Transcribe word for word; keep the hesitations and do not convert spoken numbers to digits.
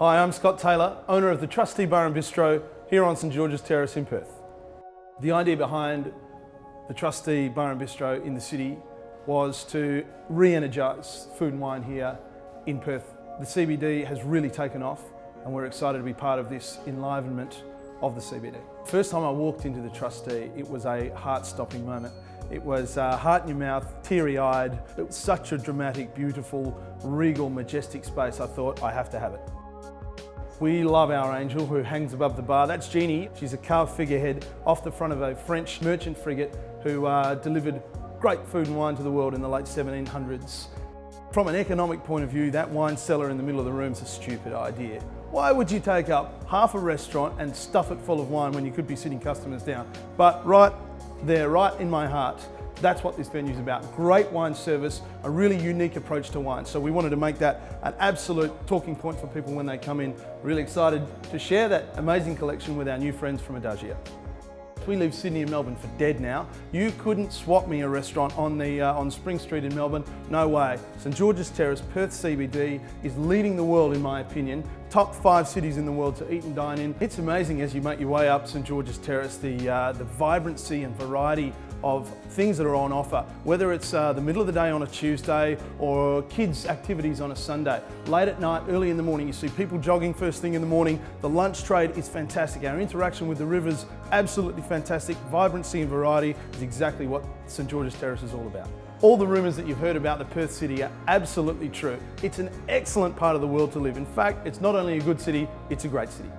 Hi, I'm Scott Taylor, owner of the Trustee Bar and Bistro here on St George's Terrace in Perth. The idea behind the Trustee Bar and Bistro in the city was to re-energise food and wine here in Perth. The C B D has really taken off and we're excited to be part of this enlivenment of the C B D. First time I walked into the Trustee, it was a heart-stopping moment. It was uh, heart in your mouth, teary-eyed. It was such a dramatic, beautiful, regal, majestic space. I thought, I have to have it. We love our angel who hangs above the bar. That's Jeannie. She's a carved figurehead off the front of a French merchant frigate who uh, delivered great food and wine to the world in the late seventeen hundreds. From an economic point of view, that wine cellar in the middle of the room is a stupid idea. Why would you take up half a restaurant and stuff it full of wine when you could be sitting customers down? But right there, right in my heart, that's what this venue's about. Great wine service, a really unique approach to wine. So we wanted to make that an absolute talking point for people when they come in. Really excited to share that amazing collection with our new friends from Adagia. We leave Sydney and Melbourne for dead now. You couldn't swap me a restaurant on, the, uh, on Spring Street in Melbourne, no way. St George's Terrace, Perth C B D is leading the world in my opinion. Top five cities in the world to eat and dine in. It's amazing as you make your way up St George's Terrace, the, uh, the vibrancy and variety of things that are on offer, whether it's uh, the middle of the day on a Tuesday or kids' activities on a Sunday. Late at night, early in the morning, you see people jogging first thing in the morning. The lunch trade is fantastic. Our interaction with the river's absolutely fantastic. Vibrancy and variety is exactly what St George's Terrace is all about. All the rumours that you've heard about the Perth city are absolutely true. It's an excellent part of the world to live. In fact, it's not only a good city, it's a great city.